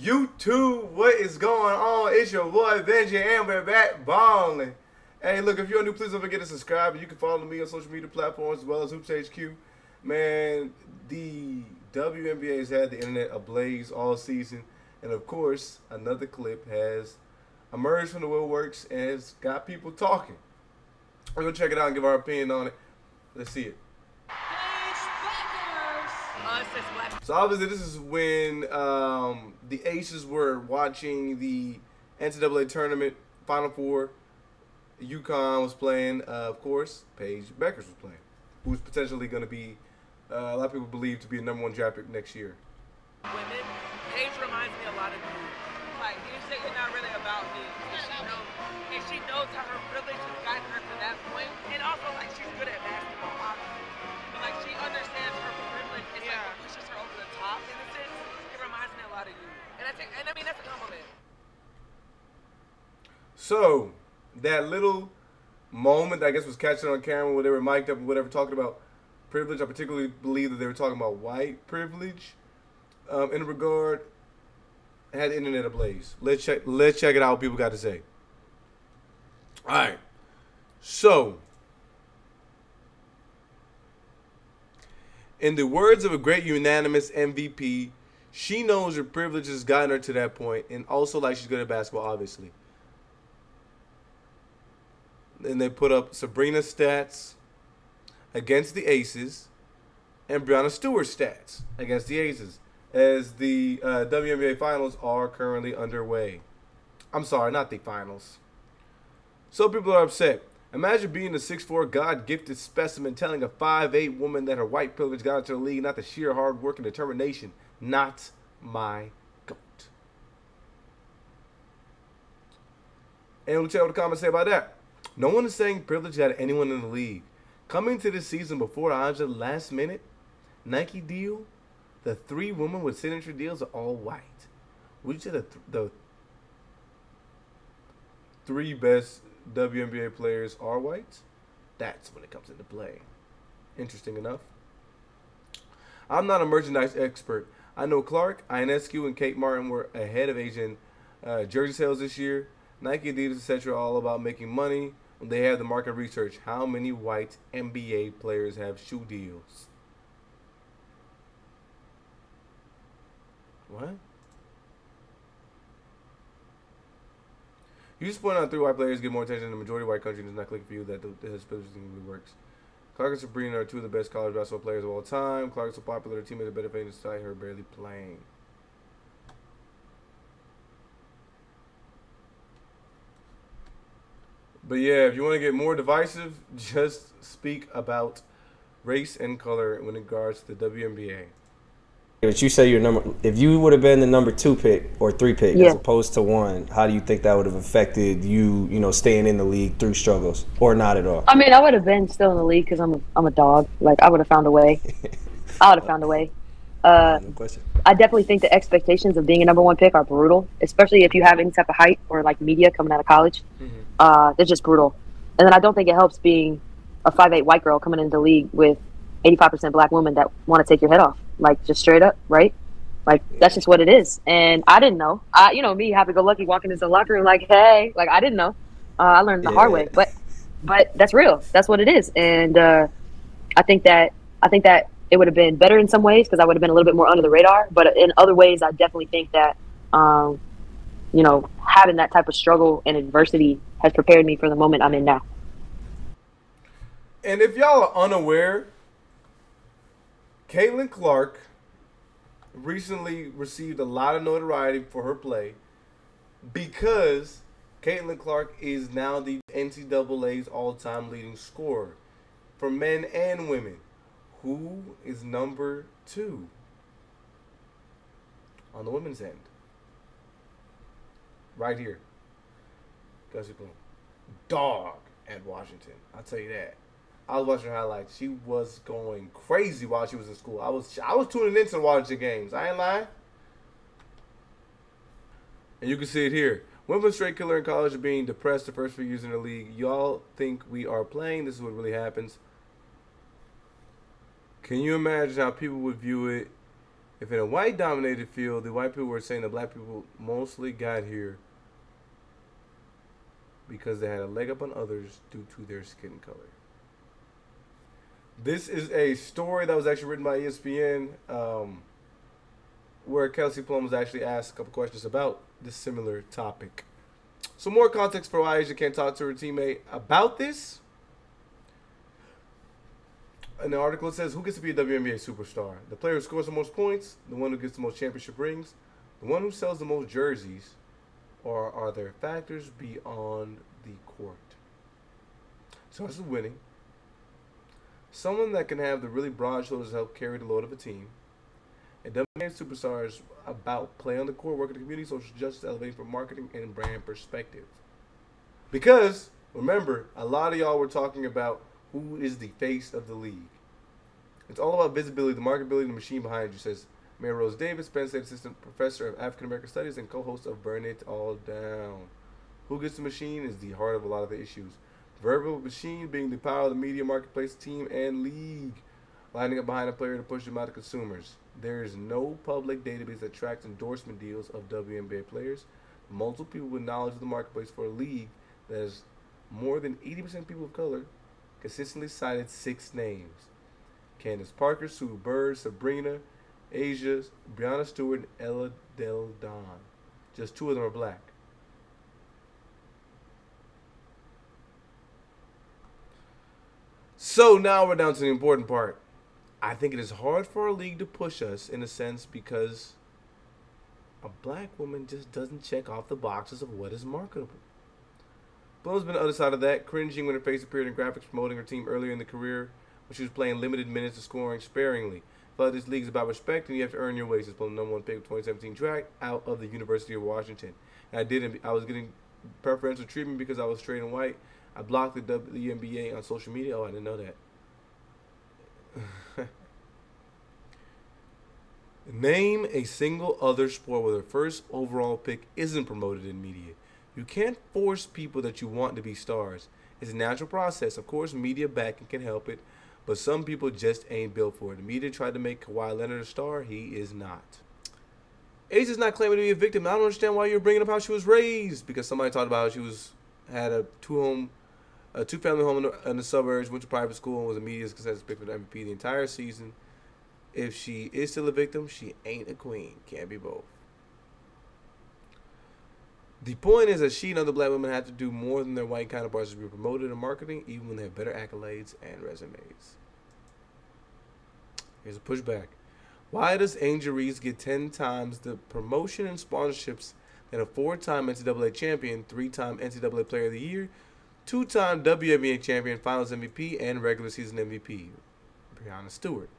YouTube, what is going on? It's your boy Benji, and we're back balling. Hey, look, if you're new, please don't forget to subscribe. And you can follow me on social media platforms as well as Hoops HQ. Man, the WNBA has had the internet ablaze all season, and of course, another clip has emerged from the woodworks and has got people talking. We're gonna check it out and give our opinion on it. Let's see it. So obviously this is when the Aces were watching the NCAA tournament, Final Four. UConn was playing, of course, Paige Bueckers was playing, who's potentially going to be, a lot of people believe, to be a #1 draft pick next year. Women, Paige reminds me a lot of you. Like, you say you're not really about me. And she knows how her privilege has gotten her to that point. And also, like, she's good at basketball, obviously. But, like, she understands her privilege. It's like, pushes her over the top. In a sense, it reminds me a lot of you. And I mean, that's a compliment. So, that little moment, I guess, was catching on camera where they were mic'd up and whatever, talking about privilege. I particularly believe that they were talking about white privilege. In regard, had the internet ablaze. Let's check it out. What people got to say. All right. So, in the words of a great unanimous MVP, she knows her privilege has gotten her to that point, and also, like, she's good at basketball, obviously. And they put up Sabrina's stats against the Aces and Breanna Stewart's stats against the Aces as the WNBA finals are currently underway. I'm sorry, not the finals. So people are upset. Imagine being a 6'4", God-gifted specimen telling a 5'8" woman that her white privilege got into the league, not the sheer hard work and determination. Not my goat. And we'll check out what the comments say about that. No one is saying privilege got anyone in the league. Coming to this season before A'ja last-minute Nike deal, the three women with signature deals are all white. Would you say the three best WNBA players are white? That's when it comes into play. Interesting enough. I'm not a merchandise expert. I know Clark, Ionescu, and Kate Martin were ahead of A'ja in jersey sales this year. Nike, Adidas, etc. are all about making money. They have the market research. How many white NBA players have shoe deals? What? You just point out three white players get more attention in the majority of white countries. It's not clicking for you that this position works. Clark and Sabrina are two of the best college basketball players of all time. Clark is so popular, her teammates are better paying despite her barely playing. But yeah, if you want to get more divisive, just speak about race and color when it regards to the WNBA. But you say your number, if you would have been the #2 pick or 3 pick, yeah, as opposed to 1, how do you think that would have affected you, you know, staying in the league through struggles or not at all? I mean, I would have been still in the league because I'm a dog. Like, I would have found a way. I would have found a way. No question. I definitely think the expectations of being a #1 pick are brutal, especially if you have any type of hype or like media coming out of college. Mm-hmm. They're just brutal. And then I don't think it helps being a 5'8" white girl coming into the league with 85% black women that want to take your head off, like, just straight up, right? Like, yeah, that's just what it is. And I didn't know. You know me, happy-go-lucky, walking into the locker room like, hey, like, I didn't know. I learned the hard way, but that's real. That's what it is. And I think that it would have been better in some ways because I would have been a little bit more under the radar. But in other ways, I definitely think that you know, having that type of struggle and adversity has prepared me for the moment I'm in now. And if y'all are unaware, Caitlin Clark recently received a lot of notoriety for her play because Caitlin Clark is now the NCAA's all-time leading scorer for men and women, who is #2 on the women's end. Right here. Kelsey Plum. Dog at Washington. I'll tell you that. I was watching her highlights. She was going crazy while she was in school. I was tuning into the Washington games. I ain't lying. And you can see it here. Women straight killer in college are being depressed the first few years in the league. Y'all think we are playing. This is what really happens. Can you imagine how people would view it If in a white-dominated field, the white people were saying the black people mostly got here because they had a leg up on others due to their skin color. This is a story that was actually written by ESPN where Kelsey Plum was actually asked a couple questions about this similar topic. So more context for why A'ja can't talk to her teammate about this. In the article, it says, who gets to be a WNBA superstar? The player who scores the most points, the one who gets the most championship rings, the one who sells the most jerseys, or are there factors beyond the court? So this is winning. Someone that can have the really broad shoulders to help carry the load of a team. And WNBA superstars about play on the court, work in the community, social justice, elevating from marketing and brand perspective. Because, remember, a lot of y'all were talking about who is the face of the league. It's all about visibility, the marketability, the machine behind you, says Mary Rose Davis, Penn State Assistant Professor of African American Studies and co-host of Burn It All Down. Who gets the machine is the heart of a lot of the issues. Verbal machine being the power of the media, marketplace, team, and league. Lining up behind a player to push them out to consumers. There is no public database that tracks endorsement deals of WNBA players. Multiple people with knowledge of the marketplace for a league that is more than 80% people of color consistently cited 6 names: Candace Parker, Sue Bird, Sabrina, A'ja, Breanna Stewart, and Ella Del Don. Just 2 of them are black. So now we're down to the important part. I think it is hard for a league to push us in a sense because a black woman just doesn't check off the boxes of what is marketable. Plum's been on the other side of that, cringing when her face appeared in graphics promoting her team earlier in the career when she was playing limited minutes and scoring sparingly. But this league is about respect and you have to earn your way. She's Plum, number 1 pick of 2017 draft out of the University of Washington. And I didn't. I was getting preferential treatment because I was straight and white. I blocked the WNBA on social media. Oh, I didn't know that. Name a single other sport where the first overall pick isn't promoted in media. You can't force people that you want to be stars. It's a natural process. Of course, media backing can help it, but some people just ain't built for it. The media tried to make Kawhi Leonard a star. He is not. A'ja is not claiming to be a victim. I don't understand why you're bringing up how she was raised, because somebody talked about how she had a two-family home in the suburbs, went to private school, and was a media consensus pick for the MVP the entire season. If she is still a victim, she ain't a queen. Can't be both. The point is that she and other black women have to do more than their white counterparts to be promoted in marketing, even when they have better accolades and resumes. Here's a pushback. Why does Angel Reese get 10 times the promotion and sponsorships than a 4-time NCAA champion, 3-time NCAA Player of the Year, 2-time WNBA champion, Finals MVP, and regular season MVP, Breanna Stewart?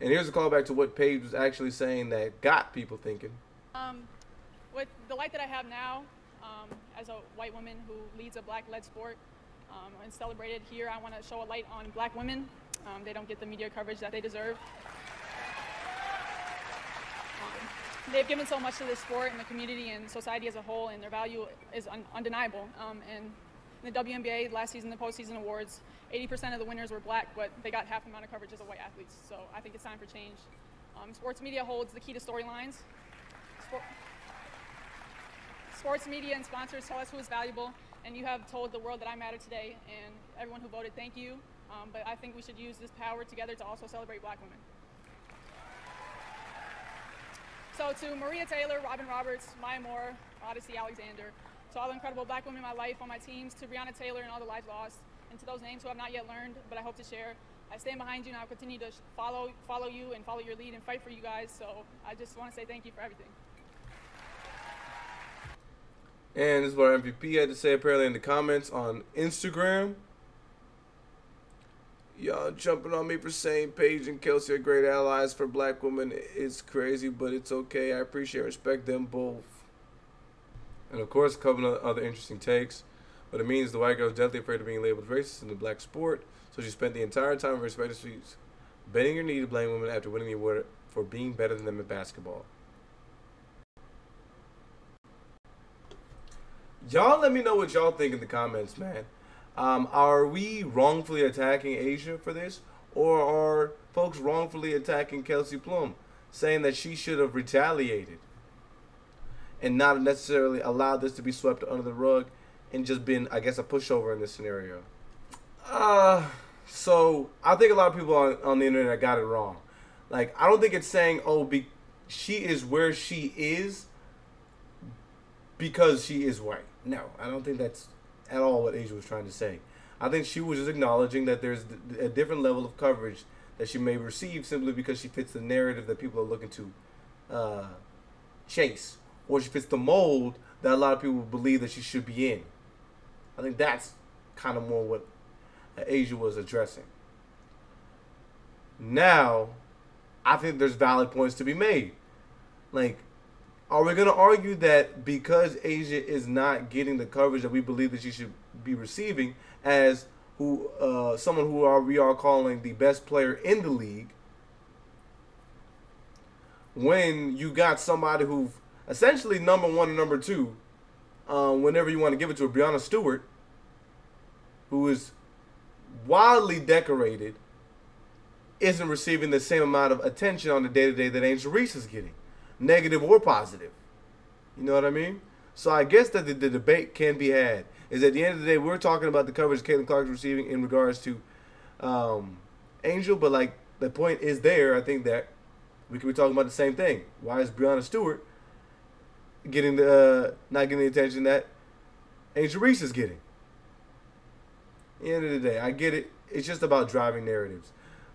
And here's a callback to what Paige was actually saying that got people thinking. With the life that I have now, as a white woman who leads a black-led sport and celebrated here, I want to show a light on black women. They don't get the media coverage that they deserve. They've given so much to this sport and the community and society as a whole, and their value is undeniable. And in the WNBA last season, the postseason awards, 80% of the winners were black, but they got half the amount of coverage as a white athletes. So I think it's time for change. Sports media holds the key to storylines. Sports media and sponsors tell us who is valuable, and you have told the world that I matter today, and everyone who voted, thank you. But I think we should use this power together to also celebrate black women. So to Maria Taylor, Robin Roberts, Maya Moore, Odyssey Alexander, to all the incredible black women in my life, on my teams, to Breonna Taylor and all the lives lost, and to those names who I've not yet learned, but I hope to share, I stand behind you, and I'll continue to follow you and follow your lead and fight for you guys. So I just want to say thank you for everything. And this is what our MVP had to say apparently in the comments on Instagram. Y'all jumping on me for saying Paige and Kelsey are great allies for black women. It's crazy, but it's okay. I appreciate and respect them both. And of course, a couple of other interesting takes. But it means the white girl is deathly afraid of being labeled racist in the black sport. So she spent the entire time of her respected streets bending her knee to blame women after winning the award for being better than them in basketball. Y'all let me know what y'all think in the comments, man. Are we wrongfully attacking A'ja for this? Or are folks wrongfully attacking Kelsey Plum, saying that she should have retaliated and not necessarily allowed this to be swept under the rug and just been, I guess, a pushover in this scenario. So I think a lot of people on the internet got it wrong. Like, I don't think it's saying, oh, she is where she is because she is white. No, I don't think that's at all what A'ja was trying to say. I think she was just acknowledging that there's a different level of coverage that she may receive simply because she fits the narrative that people are looking to chase, or she fits the mold that a lot of people believe that she should be in. I think that's kind of more what A'ja was addressing. Now, I think there's valid points to be made. Like, are we going to argue that because A'ja is not getting the coverage that we believe that she should be receiving as someone who we are calling the best player in the league, when you got somebody who essentially number one and number two, whenever you want to give it to a Breanna Stewart, who is wildly decorated, isn't receiving the same amount of attention on the day-to-day that Angel Reese is getting, negative or positive. You know what I mean? So I guess that the debate can be had. Is at the end of the day, we're talking about the coverage Caitlin Clark is receiving in regards to Angel, but like the point is there. I think that we could be talking about the same thing. Why is Breanna Stewart getting the not getting the attention that Angel Reese is getting? At the end of the day, I get it. It's just about driving narratives.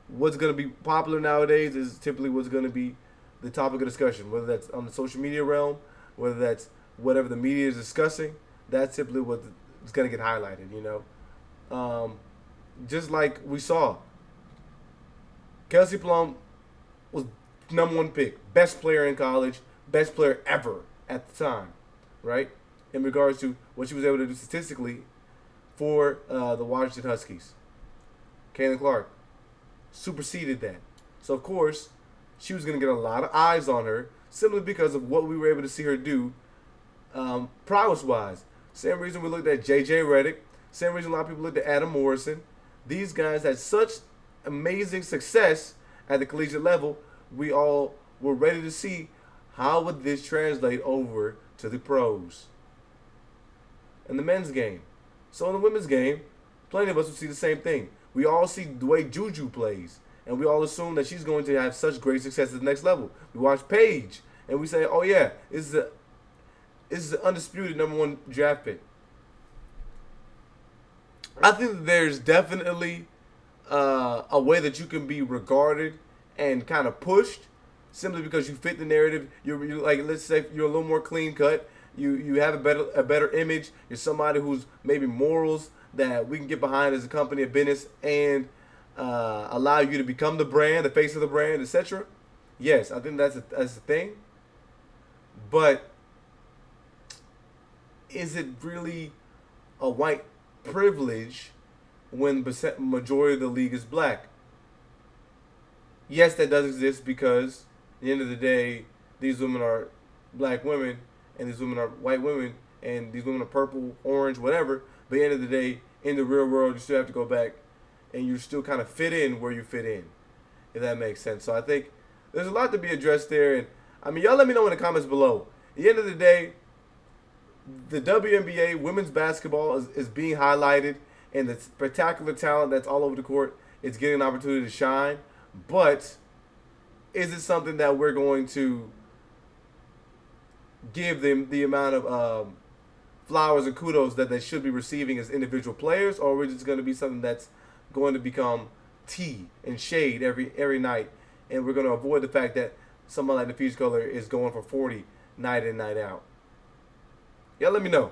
What's going to be popular nowadays is typically what's going to be the topic of discussion, whether that's on the social media realm, whether that's whatever the media is discussing. That's typically what's going to get highlighted, you know. Just like we saw, Kelsey Plum was number one pick, best player in college, best player ever at the time, right, in regards to what she was able to do statistically for the Washington Huskies. Caitlin Clark superseded that. So, of course, she was going to get a lot of eyes on her simply because of what we were able to see her do prowess-wise. Same reason we looked at J.J. Redick. Same reason a lot of people looked at Adam Morrison. These guys had such amazing success at the collegiate level. We all were ready to see how would this translate over to the pros and the men's game. So in the women's game, plenty of us would see the same thing. We all see the way Juju plays, and we all assume that she's going to have such great success at the next level. We watch Paige, and we say, oh yeah, this is the undisputed number one draft pick. I think there's definitely a way that you can be regarded and kind of pushed simply because you fit the narrative. You're like, let's say you're a little more clean cut. You have a better image. You're somebody who's maybe morals that we can get behind as a company, a business, and allow you to become the brand, the face of the brand, etc. Yes, I think that's a thing. But is it really a white privilege when the majority of the league is black? Yes, that does exist because at the end of the day, these women are black women and these women are white women and these women are purple, orange, whatever. But at the end of the day, in the real world, you still have to go back and you still kind of fit in where you fit in, if that makes sense. So I think there's a lot to be addressed there. And I mean, y'all let me know in the comments below. At the end of the day, the WNBA women's basketball is being highlighted, and the spectacular talent that's all over the court is getting an opportunity to shine. But is it something that we're going to give them the amount of flowers and kudos that they should be receiving as individual players, or is it just going to be something that's going to become tea and shade every night, and we're going to avoid the fact that someone like the Peach Color is going for 40 night in, night out? Yeah, let me know.